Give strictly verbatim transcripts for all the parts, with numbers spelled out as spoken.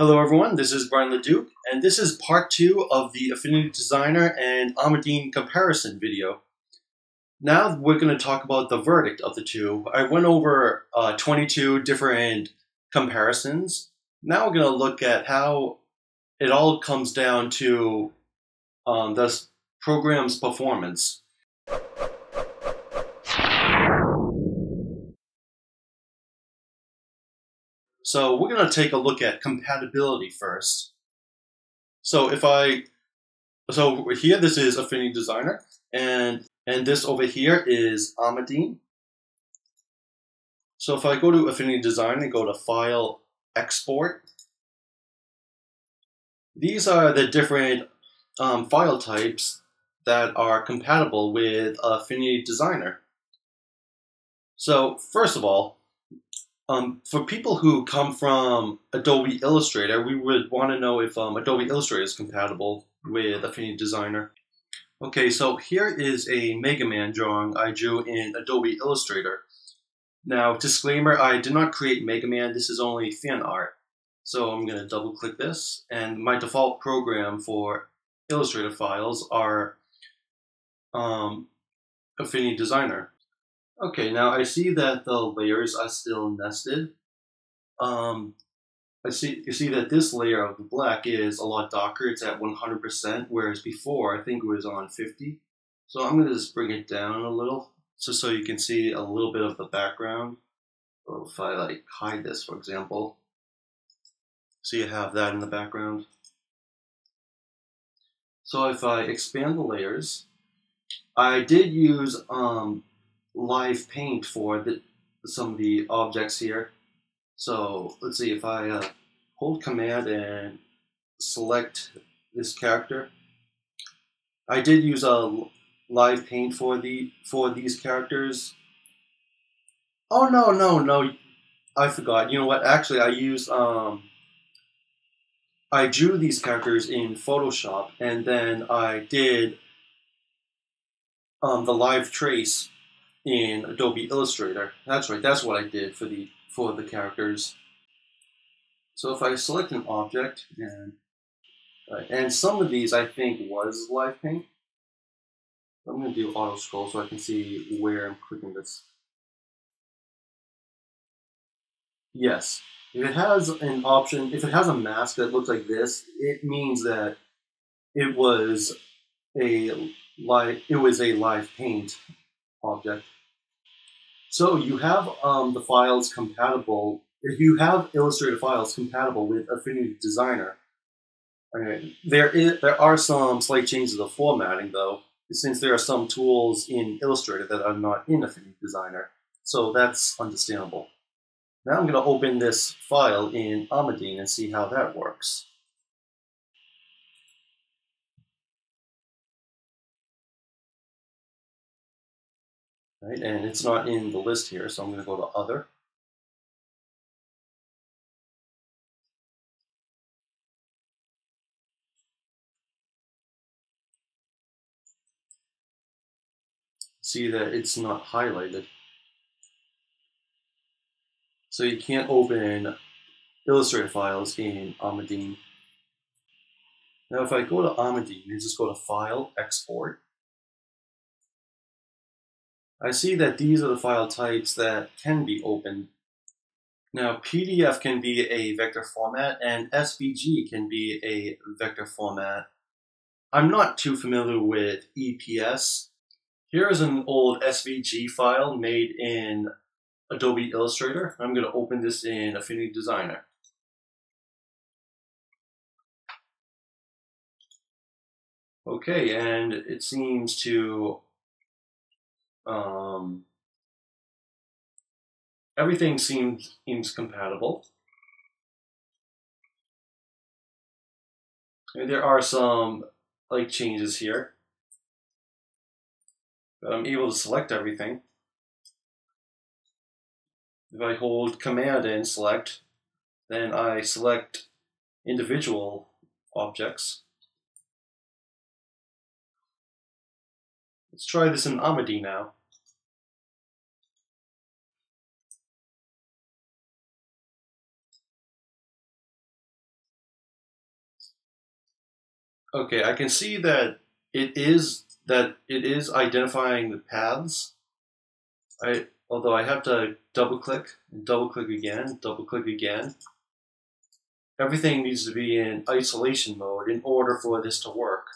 Hello everyone, this is Brian LaDuke, and this is part two of the Affinity Designer and Amadine comparison video. Now we're going to talk about the verdict of the two. I went over uh, twenty-two different comparisons. Now we're going to look at how it all comes down to um, the program's performance. So we're going to take a look at compatibility first. So if I, so here this is Affinity Designer, and and this over here is Amadine. So if I go to Affinity Designer and go to File, Export, these are the different um, file types that are compatible with Affinity Designer. So first of all, Um, for people who come from Adobe Illustrator, we would want to know if um, Adobe Illustrator is compatible with Affinity Designer. Okay, so here is a Mega Man drawing I drew in Adobe Illustrator. Now, disclaimer, I did not create Mega Man, this is only fan art. So I'm going to double click this, and my default program for Illustrator files are um, Affinity Designer. Okay, now I see that the layers are still nested. Um, I see, you see that this layer of the black is a lot darker. It's at one hundred percent, whereas before I think it was on fifty. So I'm gonna just bring it down a little, just so you can see a little bit of the background. So if I like hide this, for example, so you have that in the background. So if I expand the layers, I did use um, live paint for the, some of the objects here. So let's see, if I uh, hold command and select this character, I did use a live paint for the for these characters. Oh no no no, I forgot. You know what? Actually, I used um, I drew these characters in Photoshop, and then I did um, the live trace in Adobe Illustrator. That's right, that's what I did for the for the characters. So if I select an object, and uh, and some of these I think was live paint. I'm going to do auto scroll so I can see where I'm clicking this. Yes, if it has an option, if it has a mask that looks like this, it means that it was a live it was a live paint object. So you have um, the files compatible, if you have Illustrator files compatible with Affinity Designer. Okay. There, is, there are some slight changes of formatting though, since there are some tools in Illustrator that are not in Affinity Designer. So that's understandable. Now I'm going to open this file in Amadine and see how that works. Right, and it's not in the list here, so I'm going to go to Other. See that it's not highlighted. So you can't open Illustrator files in Amadine. Now if I go to Amadine and just go to File, Export, I see that these are the file types that can be opened. Now, P D F can be a vector format, and S V G can be a vector format. I'm not too familiar with E P S. Here is an old S V G file made in Adobe Illustrator. I'm going to open this in Affinity Designer. Okay, and it seems to Um, everything seems, seems compatible. And there are some like changes here, but I'm able to select everything. If I hold Command and select, then I select individual objects. Let's try this in Amadine now. Okay, I can see that it is that it is identifying the paths. I although I have to double click, double click again, double click again. Everything needs to be in isolation mode in order for this to work.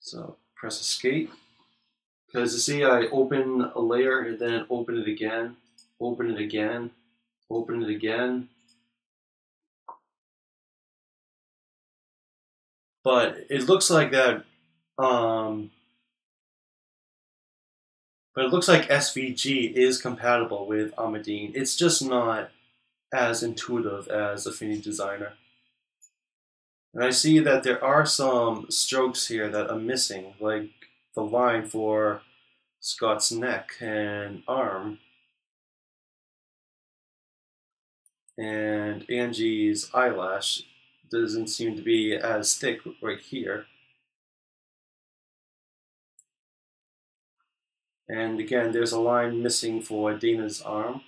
So press escape. Because you see, I open a layer and then open it again, open it again, open it again. But it looks like that, um, but it looks like S V G is compatible with Amadine. It's just not as intuitive as Affinity Designer. And I see that there are some strokes here that are missing, like the line for Scott's neck and arm, and Angie's eyelash doesn't seem to be as thick right here. And again, there's a line missing for Dana's arm.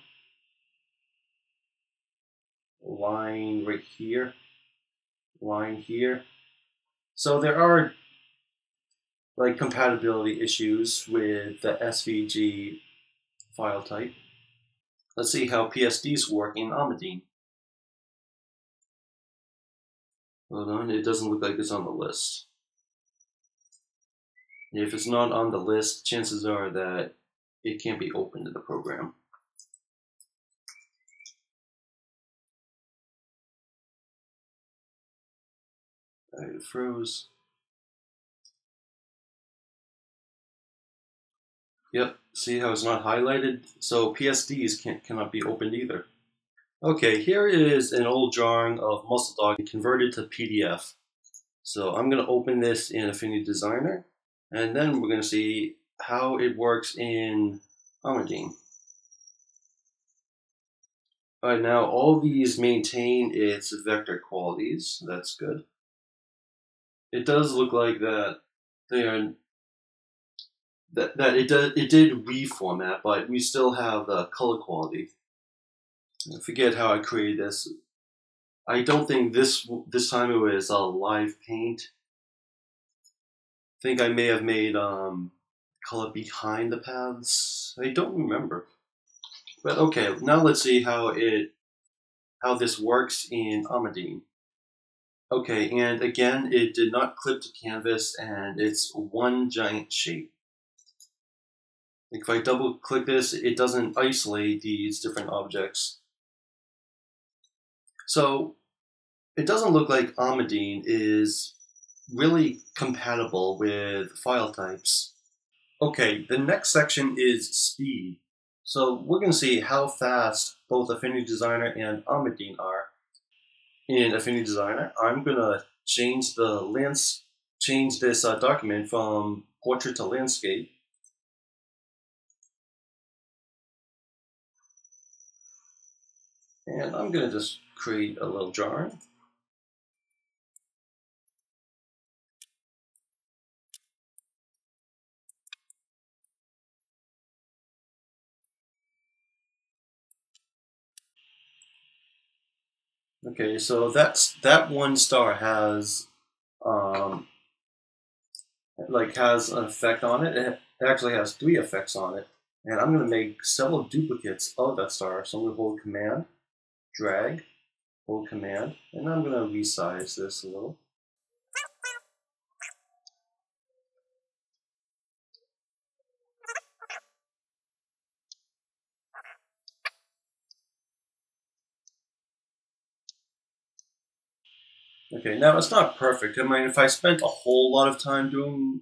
Line right here. Line here. So there are like compatibility issues with the S V G file type. Let's see how P S Ds work in Amadine. Hold on, it doesn't look like it's on the list. If it's not on the list, chances are that it can't be opened in the program. Alright, it froze. Yep, see how it's not highlighted? So P S Ds can't, cannot be opened either. Okay, here is an old drawing of Muscle Dog converted to P D F. So I'm going to open this in Affinity Designer, and then we're going to see how it works in Amadine. Alright, now all these maintain its vector qualities. That's good. It does look like that they are that, that it, does, it did reformat, but we still have the color quality. I forget how I created this. I don't think this this time it was a live paint. I think I may have made um, color behind the paths. I don't remember. But okay, now let's see how it how this works in Amadine. Okay, and again, it did not clip to canvas, and it's one giant shape. If I double click this, it doesn't isolate these different objects. So it doesn't look like Amadine is really compatible with file types. Okay, the next section is speed. So we're going to see how fast both Affinity Designer and Amadine are. In Affinity Designer, I'm going to change the lands change this uh, document from portrait to landscape. And I'm going to just create a little drawing. Okay, so that's that one star has, um, like has an effect on it. It actually has three effects on it, and I'm going to make several duplicates of that star. So I'm going to hold Command, drag, hold Command, and I'm going to resize this a little. Okay, now it's not perfect. I mean, if I spent a whole lot of time doing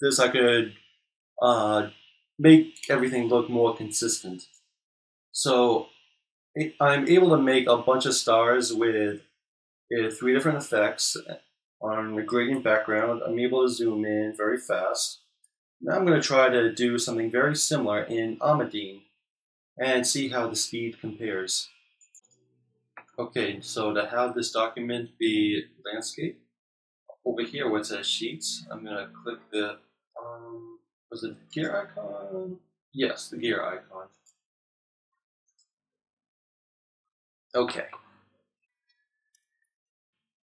this, I could uh, make everything look more consistent. So it, I'm able to make a bunch of stars with uh, three different effects on a gradient background. I'm able to zoom in very fast. Now I'm going to try to do something very similar in Amadine and see how the speed compares. Okay, so to have this document be landscape, over here where it says sheets, I'm going to click the, um, was it the gear icon? Yes, the gear icon. Okay.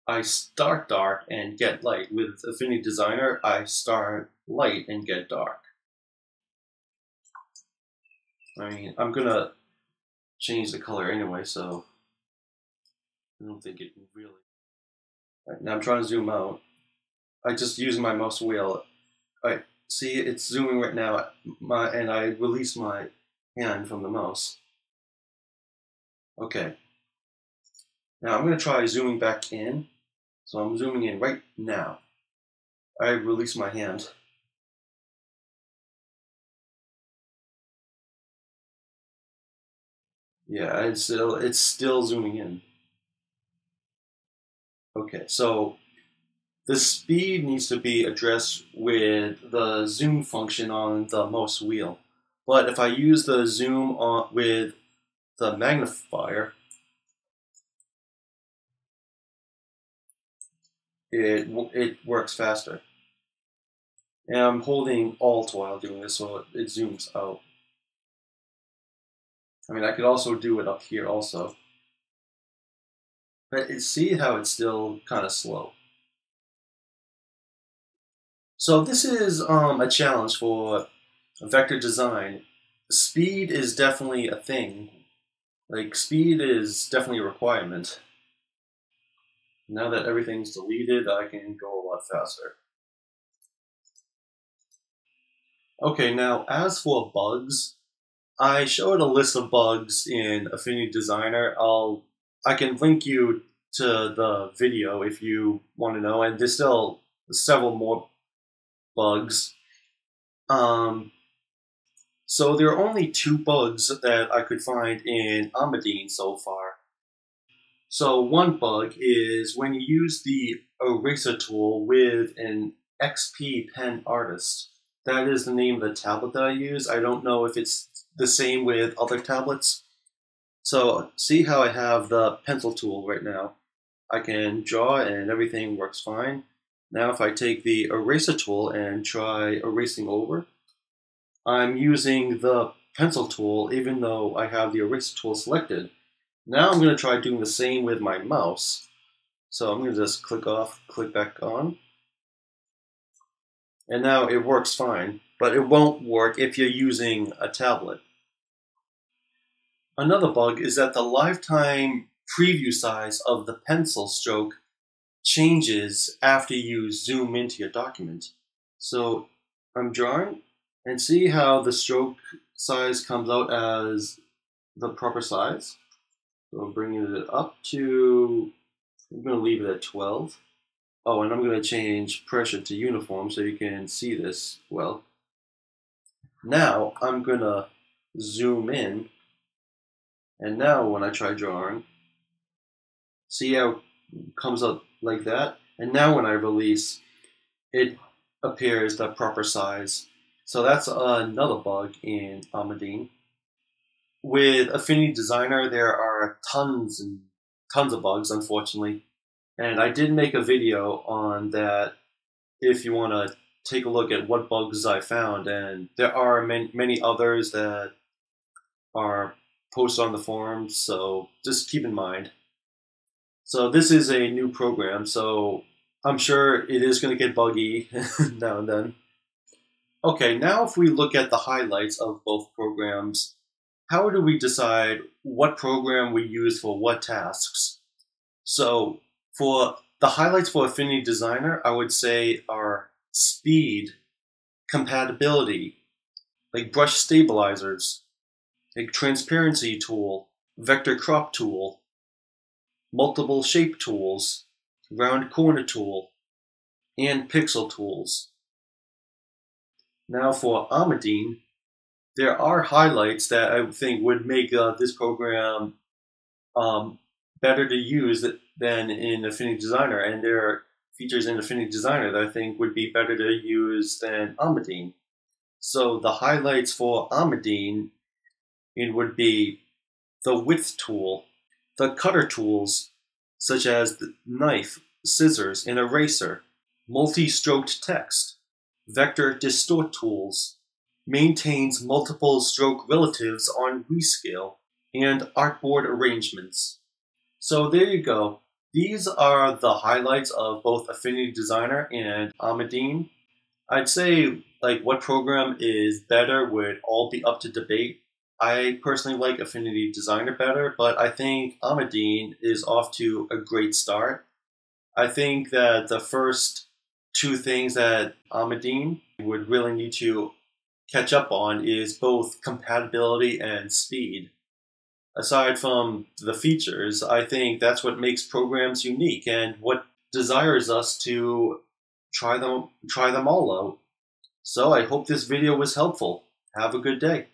I start dark and get light. With Affinity Designer, I start light and get dark. I mean, I'm gonna change the color anyway, so I don't think it really. Right, now I'm trying to zoom out. I just use my mouse wheel. I see it's zooming right now. My and I release my hand from the mouse. Okay. Now I'm gonna try zooming back in. So I'm zooming in right now. I release my hand. Yeah, it's still, it's still zooming in. Okay, so the speed needs to be addressed with the zoom function on the mouse wheel. But if I use the zoom on with the magnifier, it it works faster. And I'm holding Alt while doing this, so it, it zooms out. I mean, I could also do it up here also. But see how it's still kind of slow. So this is um, a challenge for vector design. Speed is definitely a thing. Like, speed is definitely a requirement. Now that everything's deleted, I can go a lot faster. Okay, now as for bugs, I showed a list of bugs in Affinity Designer. I'll, I can link you to the video if you want to know, and there's still several more bugs. Um, so there are only two bugs that I could find in Amadine so far. So one bug is when you use the eraser tool with an X P Pen Artist. That is the name of the tablet that I use. I don't know if it's the same with other tablets. So see how I have the pencil tool right now. I can draw and everything works fine. Now if I take the eraser tool and try erasing over, I'm using the pencil tool even though I have the eraser tool selected. Now I'm gonna try doing the same with my mouse. So I'm gonna just click off, click back on. And now it works fine, but it won't work if you're using a tablet. Another bug is that the lifetime preview size of the pencil stroke changes after you zoom into your document. So I'm drawing and see how the stroke size comes out as the proper size. So I'm bringing it up to, I'm going to leave it at twelve. Oh, and I'm going to change pressure to uniform so you can see this well. Now I'm going to zoom in, and now when I try drawing, see how it comes up like that? And now when I release, it appears the proper size. So that's another bug in Amadine. With Affinity Designer, there are tons and tons of bugs, unfortunately. And I did make a video on that if you want to take a look at what bugs I found. And there are many, many others that are posted on the forum, so just keep in mind. So this is a new program, so I'm sure it is going to get buggy now and then. Okay, now if we look at the highlights of both programs, how do we decide what program we use for what tasks? So for the highlights for Affinity Designer, I would say are speed, compatibility, like brush stabilizers, like transparency tool, vector crop tool, multiple shape tools, round corner tool, and pixel tools. Now for Amadine, there are highlights that I think would make uh, this program um, better to use that than in Affinity Designer, and there are features in Affinity Designer that I think would be better to use than Amadine. So the highlights for Amadine, it would be the width tool, the cutter tools such as the knife, scissors, and eraser, multi-stroked text, vector distort tools, maintains multiple stroke relatives on rescale, and artboard arrangements. So there you go. These are the highlights of both Affinity Designer and Amadine. I'd say like what program is better would all be up to debate. I personally like Affinity Designer better, but I think Amadine is off to a great start. I think that the first two things that Amadine would really need to catch up on is both compatibility and speed. Aside from the features, I think that's what makes programs unique and what desires us to try them, try them all out. So I hope this video was helpful. Have a good day.